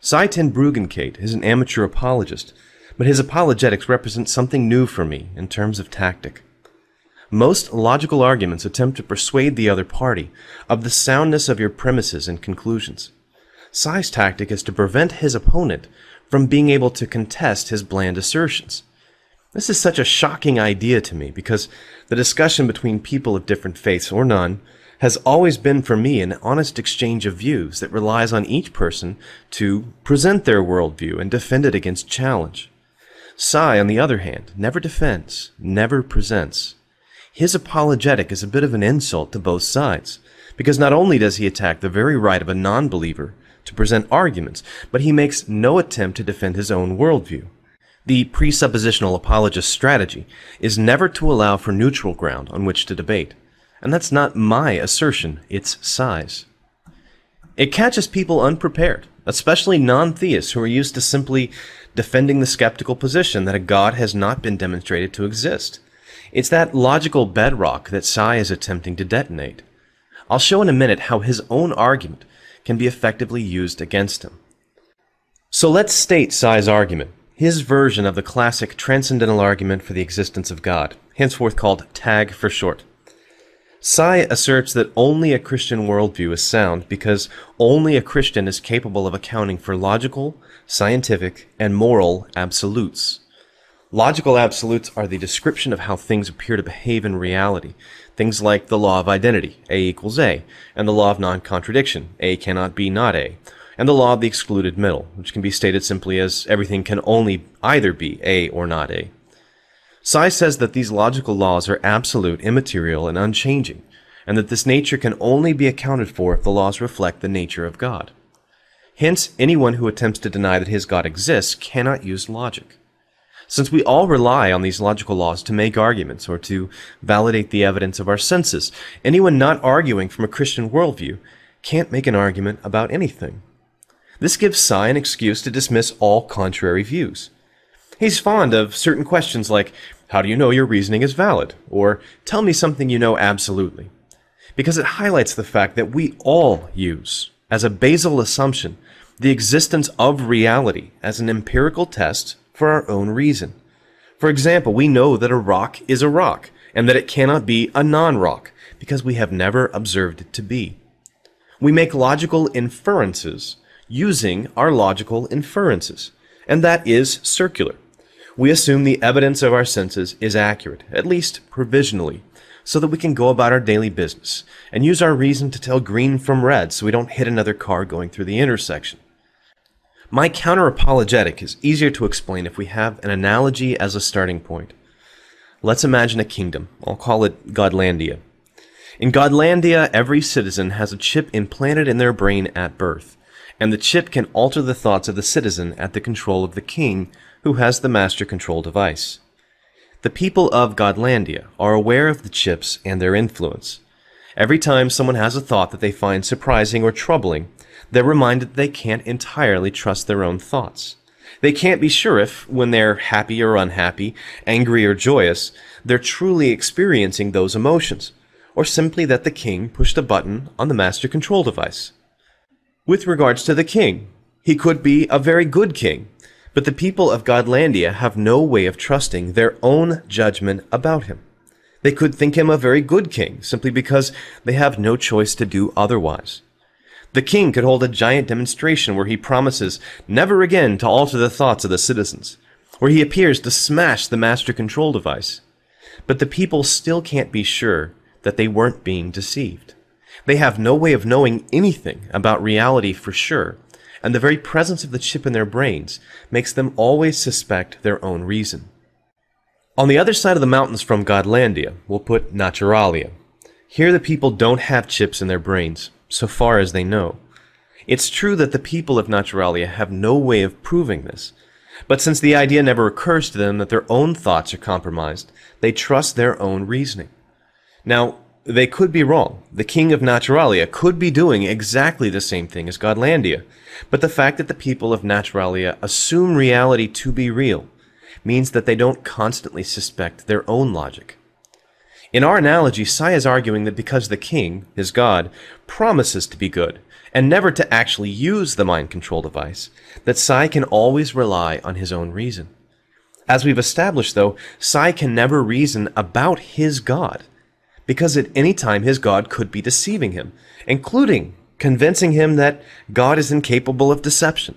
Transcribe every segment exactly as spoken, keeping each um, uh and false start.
Sye Tenbruggenkate is an amateur apologist, but his apologetics represent something new for me in terms of tactic. Most logical arguments attempt to persuade the other party of the soundness of your premises and conclusions. Sye's tactic is to prevent his opponent from being able to contest his bland assertions. This is such a shocking idea to me because the discussion between people of different faiths or none has always been for me an honest exchange of views that relies on each person to present their worldview and defend it against challenge. Sye, on the other hand, never defends, never presents. His apologetic is a bit of an insult to both sides, because not only does he attack the very right of a non-believer to present arguments, but he makes no attempt to defend his own worldview. The presuppositional apologist's strategy is never to allow for neutral ground on which to debate, and that's not my assertion, it's Sye's. It catches people unprepared, especially non-theists who are used to simply defending the skeptical position that a God has not been demonstrated to exist. It's that logical bedrock that Sye is attempting to detonate. I'll show in a minute how his own argument can be effectively used against him. So let's state Sye's argument, his version of the classic Transcendental Argument for the existence of God, henceforth called TAG for short. Sye asserts that only a Christian worldview is sound because only a Christian is capable of accounting for logical, scientific, and moral absolutes. Logical absolutes are the description of how things appear to behave in reality. Things like the law of identity, A equals A, and the law of non-contradiction, A cannot be not A, and the law of the excluded middle, which can be stated simply as everything can only either be A or not A. Sye says that these logical laws are absolute, immaterial, and unchanging, and that this nature can only be accounted for if the laws reflect the nature of God. Hence, anyone who attempts to deny that his God exists cannot use logic. Since we all rely on these logical laws to make arguments or to validate the evidence of our senses, anyone not arguing from a Christian worldview can't make an argument about anything. This gives Sye an excuse to dismiss all contrary views. He's fond of certain questions like, how do you know your reasoning is valid? Or, tell me something you know absolutely. Because it highlights the fact that we all use, as a basal assumption, the existence of reality as an empirical test for our own reason. For example, we know that a rock is a rock, and that it cannot be a non-rock, because we have never observed it to be. We make logical inferences using our logical inferences, and that is circular. We assume the evidence of our senses is accurate, at least provisionally, so that we can go about our daily business, and use our reason to tell green from red so we don't hit another car going through the intersection. My counter-apologetic is easier to explain if we have an analogy as a starting point. Let's imagine a kingdom. I'll call it Godlandia. In Godlandia, every citizen has a chip implanted in their brain at birth, and the chip can alter the thoughts of the citizen at the control of the king, who has the master control device. The people of Godlandia are aware of the chips and their influence. Every time someone has a thought that they find surprising or troubling, they're reminded that they can't entirely trust their own thoughts. They can't be sure if, when they're happy or unhappy, angry or joyous, they're truly experiencing those emotions, or simply that the king pushed a button on the master control device. With regards to the king, he could be a very good king, but the people of Godlandia have no way of trusting their own judgment about him. They could think him a very good king, simply because they have no choice to do otherwise. The king could hold a giant demonstration where he promises never again to alter the thoughts of the citizens, where he appears to smash the master control device. But the people still can't be sure that they weren't being deceived. They have no way of knowing anything about reality for sure, and the very presence of the chip in their brains makes them always suspect their own reason. On the other side of the mountains from Godlandia, we'll put Naturalia. Here the people don't have chips in their brains, so far as they know. It's true that the people of Naturalia have no way of proving this, but since the idea never occurs to them that their own thoughts are compromised, they trust their own reasoning. Now, they could be wrong. The king of Naturalia could be doing exactly the same thing as Godlandia, but the fact that the people of Naturalia assume reality to be real means that they don't constantly suspect their own logic. In our analogy, Sye is arguing that because the king, his God, promises to be good, and never to actually use the mind control device, that Sye can always rely on his own reason. As we've established, though, Sye can never reason about his God, because at any time his God could be deceiving him, including convincing him that God is incapable of deception.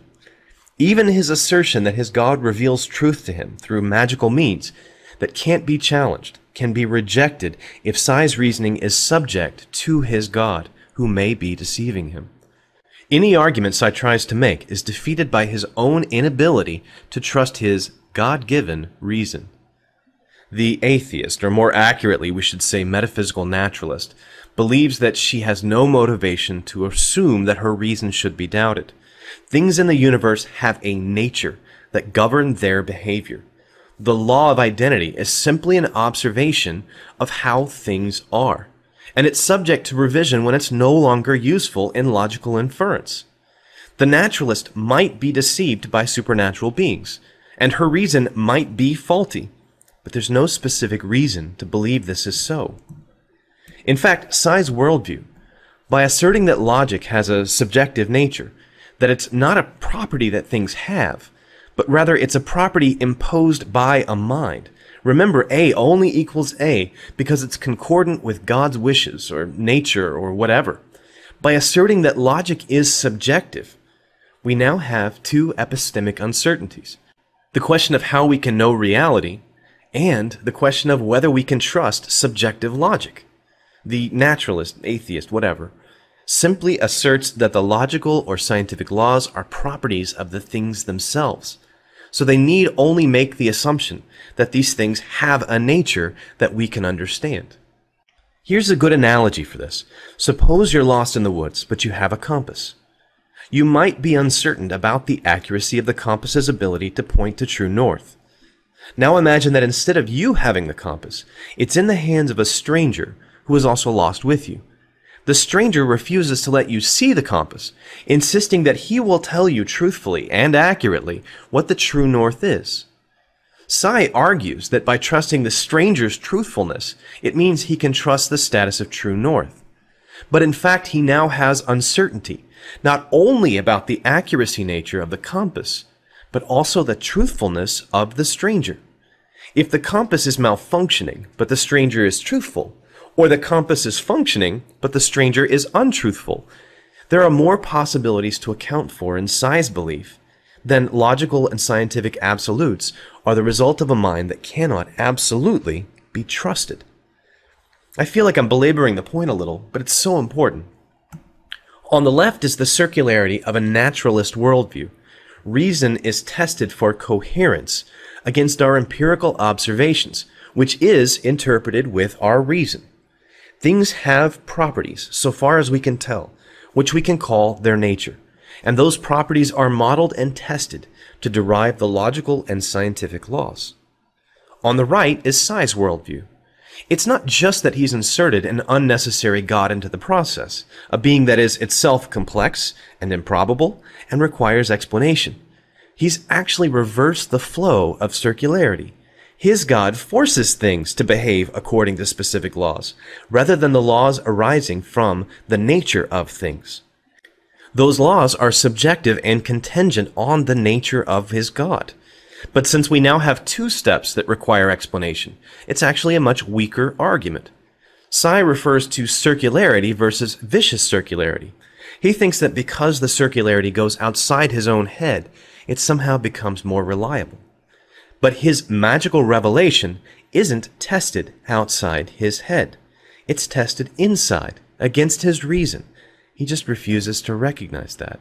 Even his assertion that his God reveals truth to him through magical means that can't be challenged can be rejected if Sye's reasoning is subject to his God, who may be deceiving him. Any argument Sye tries to make is defeated by his own inability to trust his God-given reason. The atheist, or more accurately we should say metaphysical naturalist, believes that she has no motivation to assume that her reason should be doubted. Things in the universe have a nature that govern their behavior. The law of identity is simply an observation of how things are, and it's subject to revision when it's no longer useful in logical inference. The naturalist might be deceived by supernatural beings, and her reason might be faulty, but there's no specific reason to believe this is so. In fact, Sye's worldview, by asserting that logic has a subjective nature, that it's not a property that things have, but rather it's a property imposed by a mind. Remember, A only equals A because it's concordant with God's wishes, or nature, or whatever. By asserting that logic is subjective, we now have two epistemic uncertainties: the question of how we can know reality, and the question of whether we can trust subjective logic. The naturalist, atheist, whatever, simply asserts that the logical or scientific laws are properties of the things themselves, so they need only make the assumption that these things have a nature that we can understand. Here's a good analogy for this. Suppose you're lost in the woods, but you have a compass. You might be uncertain about the accuracy of the compass's ability to point to true north. Now imagine that instead of you having the compass, it's in the hands of a stranger who is also lost with you. The stranger refuses to let you see the compass, insisting that he will tell you truthfully and accurately what the true north is. Sye argues that by trusting the stranger's truthfulness, it means he can trust the status of true north. But in fact, he now has uncertainty, not only about the accuracy nature of the compass, but also the truthfulness of the stranger. If the compass is malfunctioning, but the stranger is truthful, or the compass is functioning, but the stranger is untruthful, there are more possibilities to account for in Sye's belief than logical and scientific absolutes are the result of a mind that cannot absolutely be trusted. I feel like I'm belaboring the point a little, but it's so important. On the left is the circularity of a naturalist worldview. Reason is tested for coherence against our empirical observations, which is interpreted with our reason. Things have properties, so far as we can tell, which we can call their nature, and those properties are modeled and tested to derive the logical and scientific laws. On the right is Sye's worldview. It's not just that he's inserted an unnecessary God into the process, a being that is itself complex and improbable and requires explanation. He's actually reversed the flow of circularity. His God forces things to behave according to specific laws, rather than the laws arising from the nature of things. Those laws are subjective and contingent on the nature of his God. But since we now have two steps that require explanation, it's actually a much weaker argument. Sye refers to circularity versus vicious circularity. He thinks that because the circularity goes outside his own head, it somehow becomes more reliable. But his magical revelation isn't tested outside his head. It's tested inside, against his reason. He just refuses to recognize that.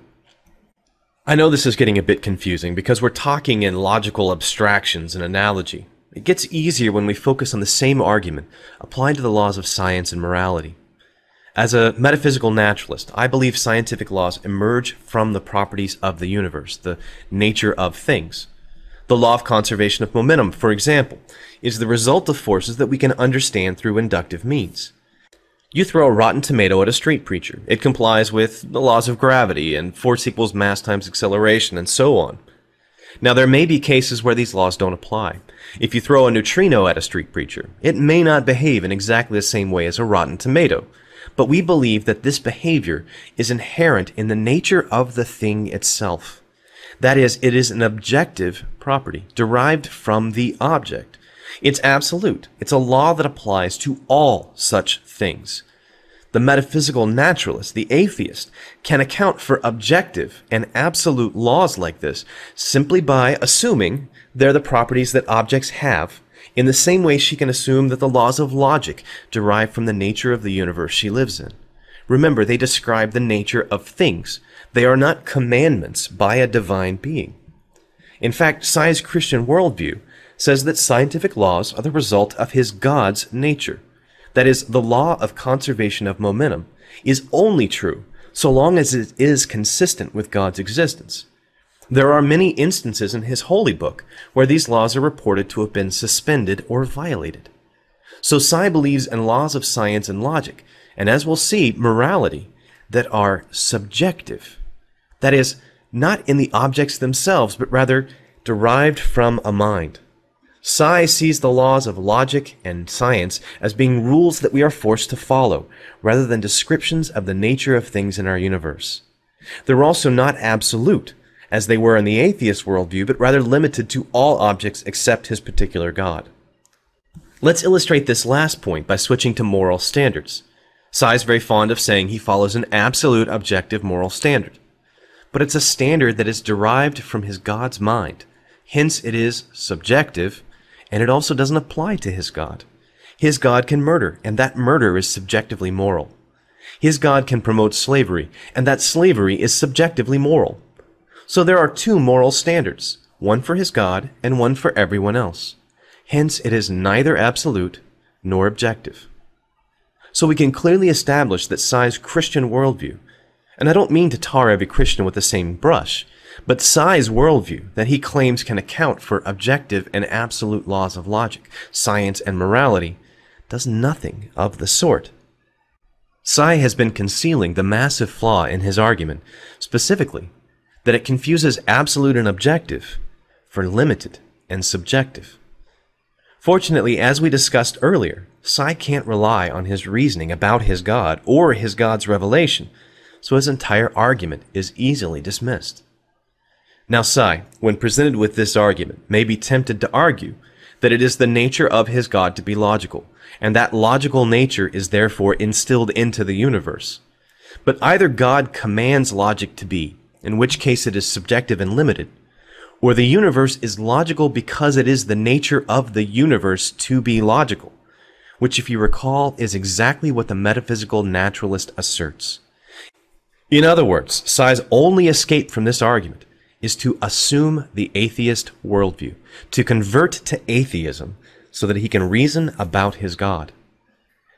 I know this is getting a bit confusing because we're talking in logical abstractions and analogy. It gets easier when we focus on the same argument applied to the laws of science and morality. As a metaphysical naturalist, I believe scientific laws emerge from the properties of the universe, the nature of things. The law of conservation of momentum, for example, is the result of forces that we can understand through inductive means. You throw a rotten tomato at a street preacher. It complies with the laws of gravity and force equals mass times acceleration and so on. Now, there may be cases where these laws don't apply. If you throw a neutrino at a street preacher, it may not behave in exactly the same way as a rotten tomato, but we believe that this behavior is inherent in the nature of the thing itself. That is, it is an objective property derived from the object. It's absolute. It's a law that applies to all such things. The metaphysical naturalist, the atheist, can account for objective and absolute laws like this simply by assuming they're the properties that objects have, in the same way she can assume that the laws of logic derive from the nature of the universe she lives in. Remember, they describe the nature of things. They are not commandments by a divine being. In fact, Sye's Christian worldview says that scientific laws are the result of his God's nature. That is, the law of conservation of momentum is only true so long as it is consistent with God's existence. There are many instances in his holy book where these laws are reported to have been suspended or violated. So Sye believes in laws of science and logic, and as we'll see, morality, that are subjective. That is, not in the objects themselves, but rather derived from a mind. Sye sees the laws of logic and science as being rules that we are forced to follow, rather than descriptions of the nature of things in our universe. They're also not absolute, as they were in the atheist worldview, but rather limited to all objects except his particular God. Let's illustrate this last point by switching to moral standards. Sye's very fond of saying he follows an absolute objective moral standard, but it's a standard that is derived from his God's mind. Hence, it is subjective, and it also doesn't apply to his God. His God can murder, and that murder is subjectively moral. His God can promote slavery, and that slavery is subjectively moral. So there are two moral standards, one for his God and one for everyone else. Hence, it is neither absolute nor objective. So we can clearly establish that Sye's Christian worldview, and I don't mean to tar every Christian with the same brush, but Sye's worldview that he claims can account for objective and absolute laws of logic, science, and morality, does nothing of the sort. Sye has been concealing the massive flaw in his argument, specifically, that it confuses absolute and objective for limited and subjective. Fortunately, as we discussed earlier, Sye can't rely on his reasoning about his God or his God's revelation, so his entire argument is easily dismissed. Now Sye, when presented with this argument, may be tempted to argue that it is the nature of his God to be logical, and that logical nature is therefore instilled into the universe. But either God commands logic to be, in which case it is subjective and limited, or the universe is logical because it is the nature of the universe to be logical, which, if you recall, is exactly what the metaphysical naturalist asserts. In other words, Sye's only escape from this argument is to assume the atheist worldview, to convert to atheism so that he can reason about his God.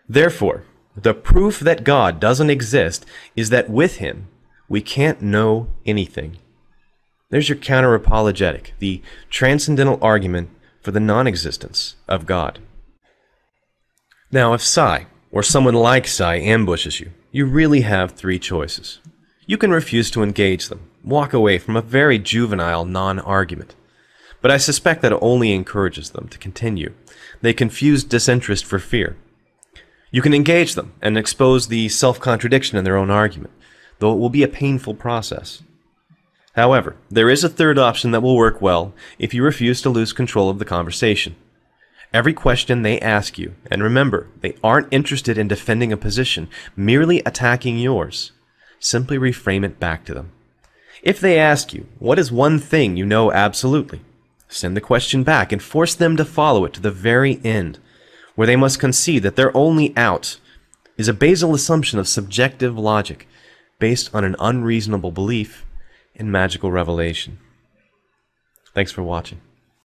Therefore, the proof that God doesn't exist is that with him, we can't know anything. There's your counter-apologetic, the transcendental argument for the non-existence of God. Now, if Sye, or someone like Sye, ambushes you, you really have three choices. You can refuse to engage them, walk away from a very juvenile non-argument. But I suspect that it only encourages them to continue. They confuse disinterest for fear. You can engage them and expose the self-contradiction in their own argument, though it will be a painful process. However, there is a third option that will work well if you refuse to lose control of the conversation. Every question they ask you, and remember, they aren't interested in defending a position, merely attacking yours, simply reframe it back to them. If they ask you, what is one thing you know absolutely? Send the question back and force them to follow it to the very end, where they must concede that their only out is a basal assumption of subjective logic, based on an unreasonable belief in magical revelation. Thanks for watching.